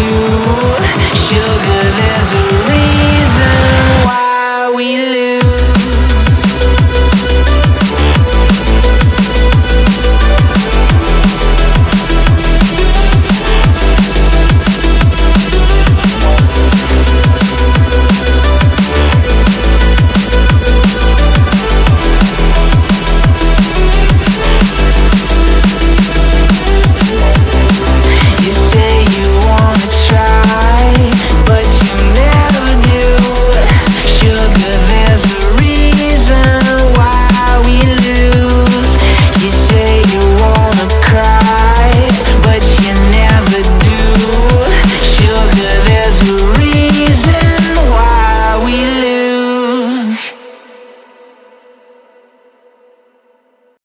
do. Sugar, there's a reason why we lose.